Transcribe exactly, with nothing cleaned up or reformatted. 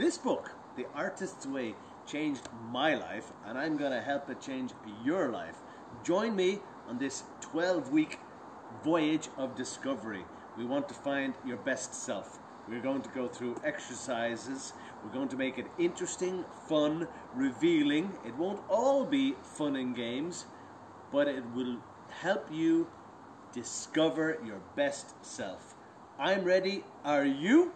This book, The Artist's Way, changed my life, and I'm going to help it change your life. Join me on this twelve-week voyage of discovery. We want to find your best self. We're going to go through exercises. We're going to make it interesting, fun, revealing. It won't all be fun and games, but it will help you discover your best self. I'm ready. Are you?